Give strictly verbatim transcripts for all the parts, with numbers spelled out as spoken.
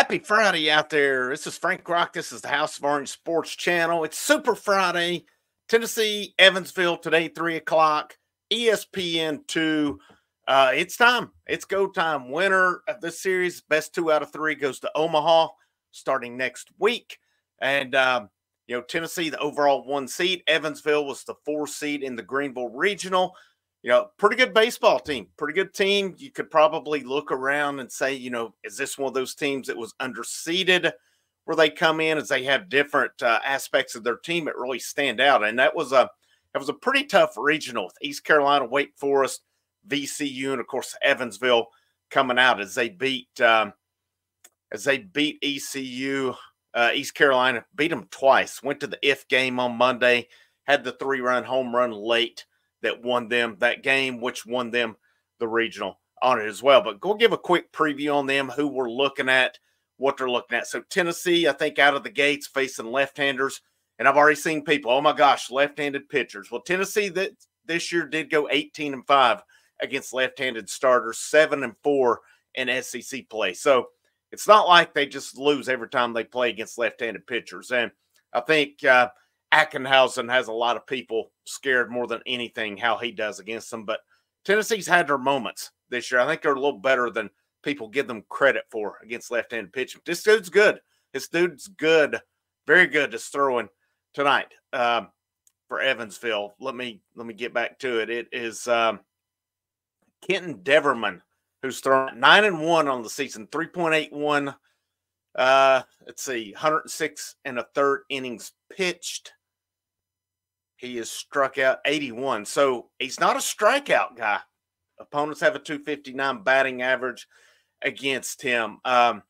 Happy Friday out there. This is Frank Rock. This is the House of Orange Sports Channel. It's Super Friday. Tennessee, Evansville today, three o'clock. E S P N two. Uh, it's time. It's go time. Winner of this series, best two out of three, goes to Omaha starting next week. And, um, you know, Tennessee, the overall one seed. Evansville was the four seed in the Greenville Regional. You know, pretty good baseball team, pretty good team. You could probably look around and say, you know, is this one of those teams that was underseeded where they come in as they have different uh, aspects of their team that really stand out? And that was a that was a pretty tough regional with East Carolina, Wake Forest, V C U, and of course Evansville coming out as they beat um, as they beat E C U. Uh, East Carolina beat them twice. Went to the if game on Monday, had the three run home run late that won them that game, which won them the regional on it as well. But go give a quick preview on them, who we're looking at, what they're looking at. So Tennessee, I think, out of the gates facing left-handers. And I've already seen people, oh, my gosh, left-handed pitchers. Well, Tennessee that this year did go eighteen and five against left-handed starters, seven and four in S E C play. So it's not like they just lose every time they play against left-handed pitchers. And I think uh, – Ackenhausen has a lot of people scared more than anything how he does against them. But Tennessee's had their moments this year. I think they're a little better than people give them credit for against left-handed pitching. This dude's good. This dude's good, very good. Just throwing tonight um, for Evansville. Let me let me get back to it. It is um, Kenton Deverman who's throwing nine and one on the season, three point eight one. Uh, let's see, one hundred six and a third innings pitched. He is struck out eighty-one. So he's not a strikeout guy. Opponents have a two fifty-nine batting average against him. Um,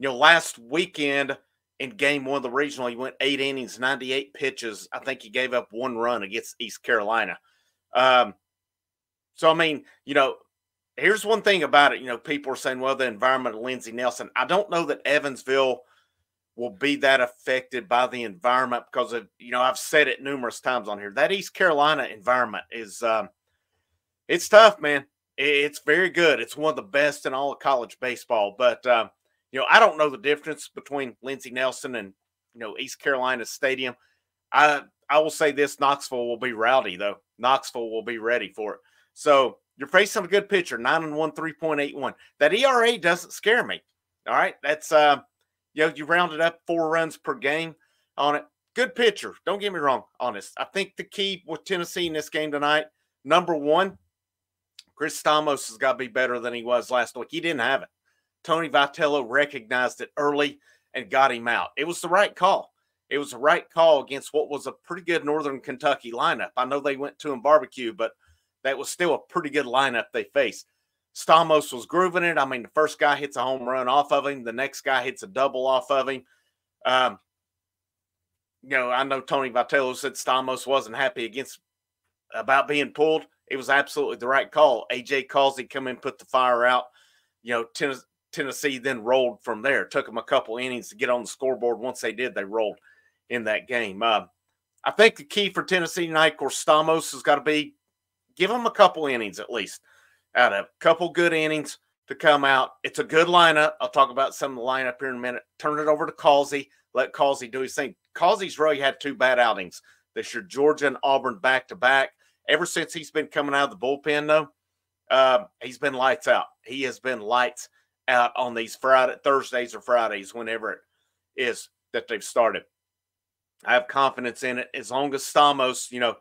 you know, last weekend in game one of the regional, he went eight innings, ninety-eight pitches. I think he gave up one run against East Carolina. Um, so, I mean, you know, here's one thing about it. You know, people are saying, well, the environment of Lindsey Nelson. I don't know that Evansville will be that affected by the environment because, of, you know, I've said it numerous times on here. That East Carolina environment is um, – it's tough, man. It's very good. It's one of the best in all of college baseball. But, um, you know, I don't know the difference between Lindsey Nelson and, you know, East Carolina Stadium. I, I will say this, Knoxville will be rowdy, though. Knoxville will be ready for it. So you're facing a good pitcher, nine and one, three point eight one. That E R A doesn't scare me, all right? That's uh, – You know, you rounded up four runs per game on it. Good pitcher. Don't get me wrong on this. I think the key with Tennessee in this game tonight, number one, Chris Stamos has got to be better than he was last week. He didn't have it. Tony Vitello recognized it early and got him out. It was the right call. It was the right call against what was a pretty good Northern Kentucky lineup. I know they went to him barbecue, but that was still a pretty good lineup they faced. Stamos was grooving it. I mean, the first guy hits a home run off of him. The next guy hits a double off of him. Um, you know, I know Tony Vitello said Stamos wasn't happy against about being pulled. It was absolutely the right call. A J Causey come in, put the fire out. You know, Ten- Tennessee then rolled from there. It took them a couple innings to get on the scoreboard. Once they did, they rolled in that game. Uh, I think the key for Tennessee tonight, of course, Stamos has got to be give them a couple innings at least. Out of a couple good innings to come out. It's a good lineup. I'll talk about some of the lineup here in a minute. Turn it over to Causey. Let Causey do his thing. Causey's really had two bad outings this year. Georgia and Auburn back-to-back. Ever since he's been coming out of the bullpen, though, uh, he's been lights out. He has been lights out on these Friday, Thursdays or Fridays, whenever it is that they've started. I have confidence in it. As long as Stamos, you know,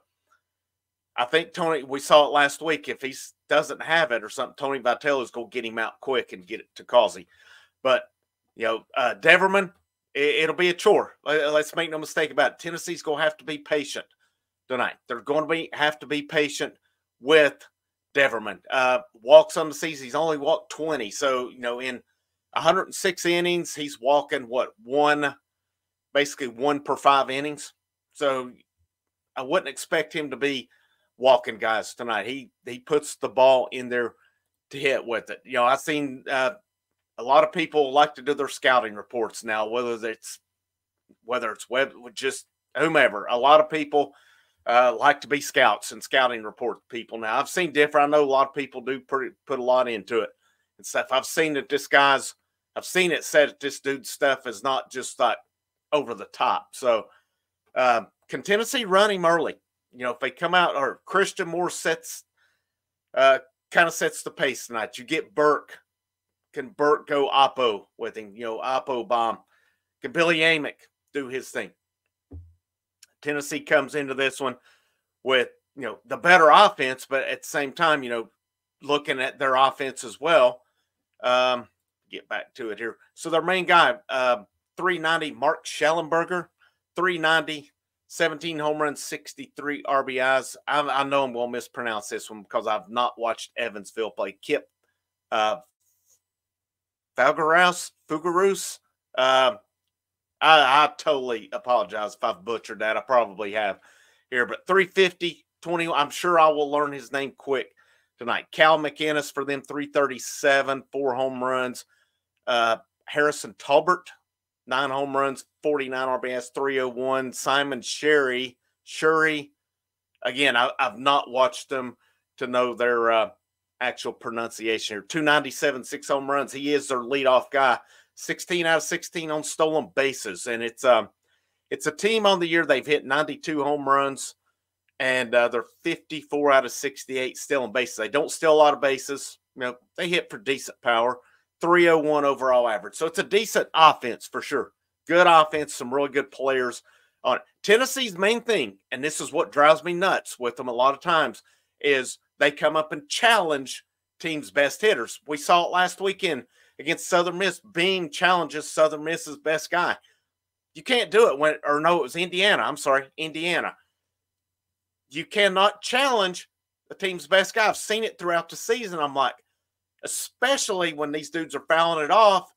I think Tony, we saw it last week. If he doesn't have it or something, Tony Vitello's going to get him out quick and get it to Causey. But, you know, uh, Deverman, it, it'll be a chore. Let's make no mistake about it. Tennessee's going to have to be patient tonight. They're going to be have to be patient with Deverman. Uh, walks on the season. He's only walked twenty. So, you know, in one hundred six innings, he's walking, what, one, basically one per five innings. So I wouldn't expect him to be walking guys tonight. He he puts the ball in there to hit with it. You know, I've seen uh, a lot of people like to do their scouting reports now, whether it's whether it's web just whomever. A lot of people uh, like to be scouts and scouting report people now. I've seen different. I know a lot of people do pretty, put a lot into it and stuff. I've seen that this guy's I've seen it said that this dude's stuff is not just like over the top. So um, can Tennessee run him early? You know, if they come out, or Christian Moore sets, uh, kind of sets the pace tonight. You get Burke. Can Burke go oppo with him? You know, oppo bomb. Can Billy Amick do his thing? Tennessee comes into this one with, you know, the better offense, but at the same time, you know, looking at their offense as well. Um, get back to it here. So their main guy, uh, three ninety, Mark Schellenberger, three ninety, seventeen home runs, sixty-three R B Is. I, I know I'm going to mispronounce this one because I've not watched Evansville play. Kip uh, Fugaroos, Fugaroos. Uh, I, I totally apologize if I've butchered that. I probably have here, but three fifty, twenty. I'm sure I will learn his name quick tonight. Cal McInnes for them, three thirty-seven, four home runs. Uh, Harrison Talbert, nine home runs, forty-nine R B Is, three oh one. Simon Sherry, Sherry. Again, I, I've not watched them to know their uh, actual pronunciation here. two ninety-seven, six home runs. He is their leadoff guy. sixteen out of sixteen on stolen bases, and it's um, it's a team on the year they've hit ninety-two home runs, and uh, they're fifty-four out of sixty-eight stealing bases. They don't steal a lot of bases. You know, they hit for decent power, three oh one overall average. So it's a decent offense for sure. Good offense, some really good players on it. Tennessee's main thing, and this is what drives me nuts with them a lot of times, is they come up and challenge teams' best hitters. We saw it last weekend against Southern Miss. Beam challenges Southern Miss's best guy. You can't do it when, or no, it was Indiana. I'm sorry, Indiana. You cannot challenge the team's best guy. I've seen it throughout the season. I'm like, especially when these dudes are fouling it off.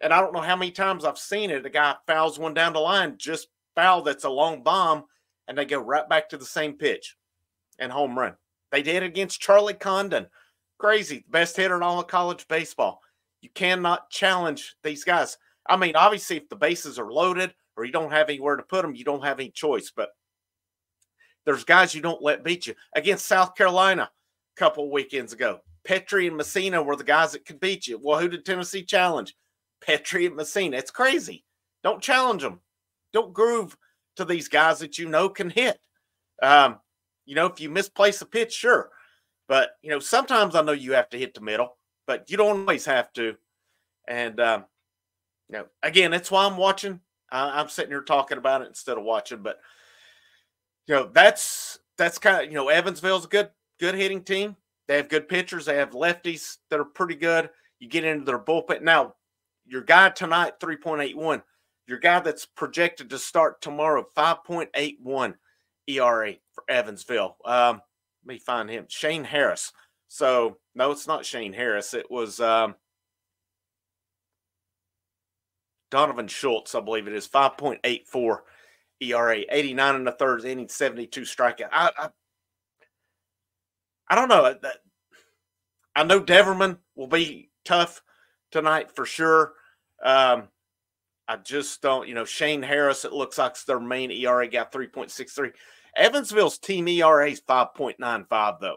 And I don't know how many times I've seen it. A guy fouls one down the line, just foul that's a long bomb, and they go right back to the same pitch and home run. They did it against Charlie Condon. Crazy, best hitter in all of college baseball. You cannot challenge these guys. I mean, obviously, if the bases are loaded or you don't have anywhere to put them, you don't have any choice. But there's guys you don't let beat you. Against South Carolina a couple weekends ago, Petri and Messina were the guys that could beat you. Well, who did Tennessee challenge? Petri and Messina. It's crazy. Don't challenge them. Don't groove to these guys that you know can hit. Um, you know, if you misplace a pitch, sure. But, you know, sometimes I know you have to hit the middle. But you don't always have to. And, um, you know, again, that's why I'm watching. I, I'm sitting here talking about it instead of watching. But, you know, that's that's kind of, you know, Evansville's a good, good hitting team. They have good pitchers. They have lefties that are pretty good. You get into their bullpen. Now, your guy tonight, three point eight one. Your guy that's projected to start tomorrow, five point eight one E R A for Evansville. Um, let me find him. Shane Harris. So, no, it's not Shane Harris. It was um, Donovan Schultz, I believe it is, five point eight four E R A, eighty-nine in the third inning, seventy-two strikeout. I, I, I don't know. I know Deverman will be tough tonight for sure. Um, I just don't, you know, Shane Harris, it looks like their main E R A, got three point six three. Evansville's team E R A is five point nine five, though.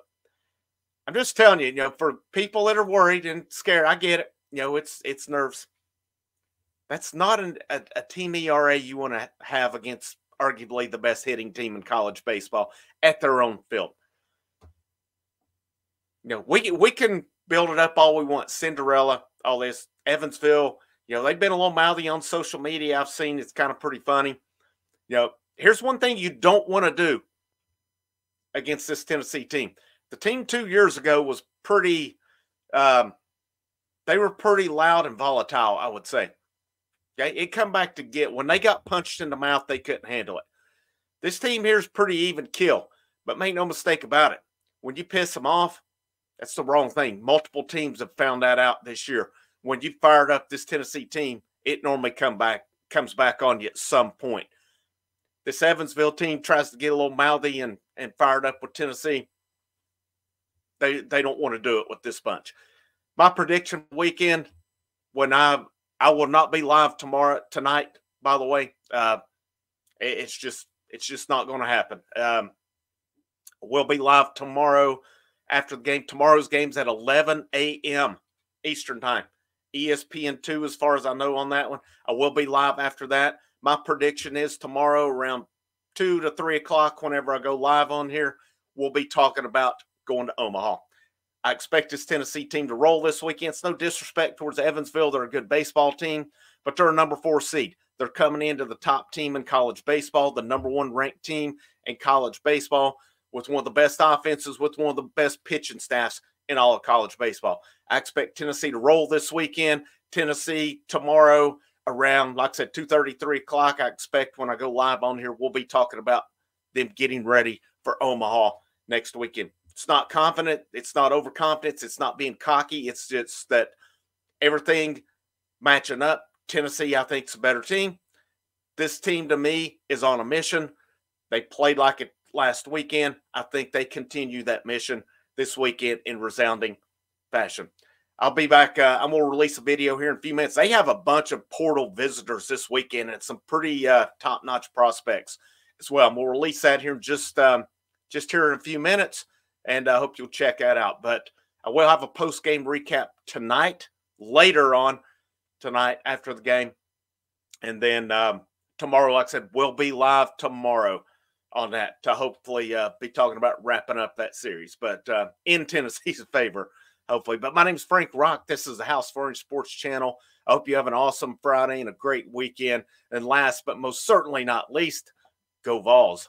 I'm just telling you, you know, for people that are worried and scared, I get it. You know, it's it's nerves. That's not an, a, a team E R A you want to have against arguably the best hitting team in college baseball at their own field. You know, we, we can build it up all we want. Cinderella, all this. Evansville, you know, they've been a little mouthy on social media. I've seen it's kind of pretty funny. You know, here's one thing you don't want to do against this Tennessee team. The team two years ago was pretty um, – they were pretty loud and volatile, I would say. Okay? It come back to get – when they got punched in the mouth, they couldn't handle it. This team here is pretty even kill, but make no mistake about it. When you piss them off, that's the wrong thing. Multiple teams have found that out this year. When you fired up this Tennessee team, it normally come back comes back on you at some point. This Evansville team tries to get a little mouthy and, and fired up with Tennessee. They, they don't want to do it with this bunch. My prediction weekend, when I I will not be live tomorrow tonight, by the way. Uh, it, it's just it's just not going to happen. Um, we'll be live tomorrow after the game. Tomorrow's game's at eleven a m Eastern time. E S P N two, as far as I know on that one. I will be live after that. My prediction is tomorrow around two to three o'clock, whenever I go live on here, we'll be talking about going to Omaha. I expect this Tennessee team to roll this weekend. It's no disrespect towards Evansville. They're a good baseball team, but they're a number four seed. They're coming into the top team in college baseball, the number one ranked team in college baseball, with one of the best offenses, with one of the best pitching staffs in all of college baseball. I expect Tennessee to roll this weekend. Tennessee tomorrow around, like I said, two thirty, three o'clock. I expect when I go live on here, we'll be talking about them getting ready for Omaha next weekend. It's not confident. It's not overconfidence. It's not being cocky. It's just that everything matching up. Tennessee, I think, is a better team. This team, to me, is on a mission. They played like it last weekend. I think they continue that mission this weekend in resounding fashion. I'll be back. Uh, I'm going to release a video here in a few minutes. They have a bunch of portal visitors this weekend and some pretty uh, top-notch prospects as well. We'll release that here just, um, just here in a few minutes, and I hope you'll check that out. But I will have a post-game recap tonight, later on tonight after the game. And then um, tomorrow, like I said, we'll be live tomorrow on that to hopefully uh, be talking about wrapping up that series. But uh, in Tennessee's favor, hopefully. But my name is Frank Rock. This is the House of Orange Sports Channel. I hope you have an awesome Friday and a great weekend. And last but most certainly not least, go Vols.